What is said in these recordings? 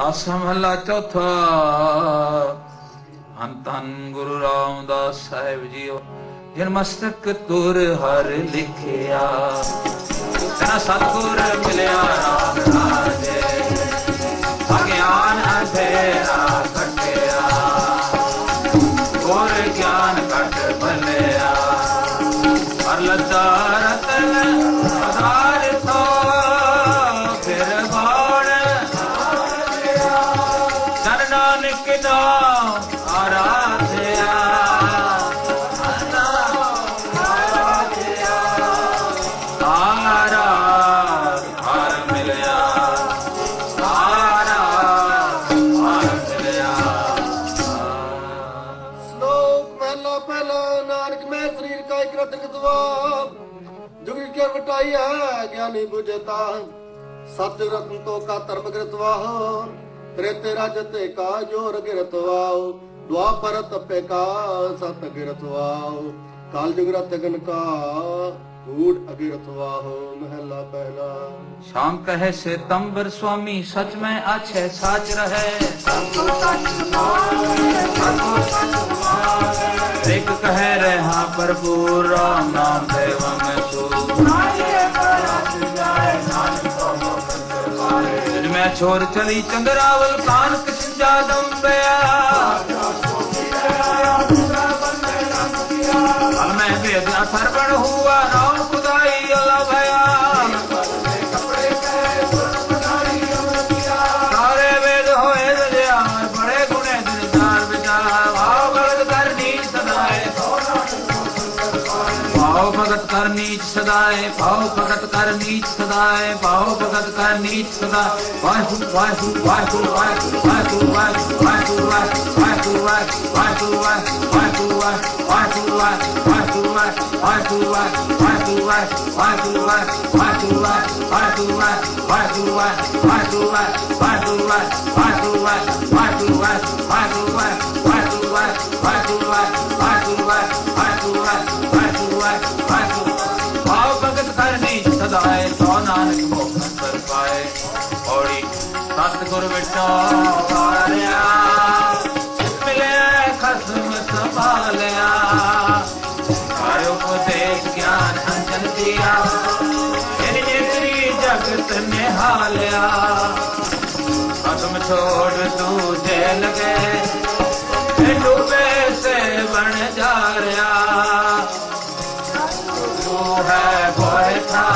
आसा महला चौथा। हन धन गुरु रामदास साहिब जी जिन मस्तक तुर हर लिखिया, तना सतगुर मिलिया राम राजे, अज्ञान अंधेरा कटिया, गुर ज्ञान कट भलिया, हर लज्जा रतन ज्ञानी बुझता सत्य रत्नों का धर्म गिरतवाह, त्रेते राजते का जोर गिरतवाओ, द्वापर तपे का सत गिरतवाओ, काल जुगरा तगन का कूट अगिरतवाहो। महला पहला। शाम कहे से तंबर स्वामी सच में अच्छे साच रहे, एक कहे रहा प्रभु राम नाम देव में छोर चली चंद्रावल कान कृष्ण जादम्बया, हल में बेदना सरवण हुआ राम खुदाई अलभया, सारे वेद होए दया बड़े गुणे दिलदार बेचारा, भाव भगत करनी सदाए भाव भगत करनी सदाए भाव भगत करनी सदाए भाव भगत करनी सदाए। वाहू वाहू वाहू वाहू वाहू वाहू वाहू वाहू वाहू वाहू वाहू वाहू वाहू वाहू वाहू वाहू वाहू वाहू वाहू वाहू वाहू वाहू वाहू वाहू सतगुर विचारिया मिले खसम संभालिया, हर उपदेश ज्ञान अंजन दिया, नेत्री जगत निहालिया, खसम छोड़ तू जेल गए डूबे से बन जा रहा, तू है गोय था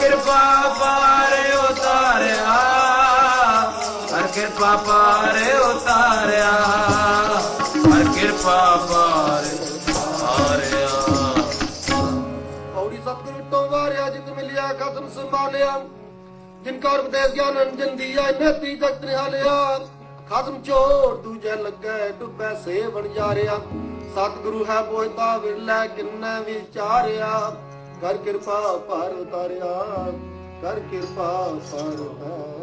कृपा पारे उतारिया, हर कृपा पारे उतारिया। और सतगुरु तो वारिया जित मिलिया खसम संभालिया, जिनका उपदेश ज्ञान अंजन दिया, नेति जगत निहालिया, खसम चोर दूजे लगे डुबे से बन जा रहा, सतगुरु है बोहता विरला किन्ने विचारिया, कर कृपा पार उतारिया, कर कृपा पार उतारिया।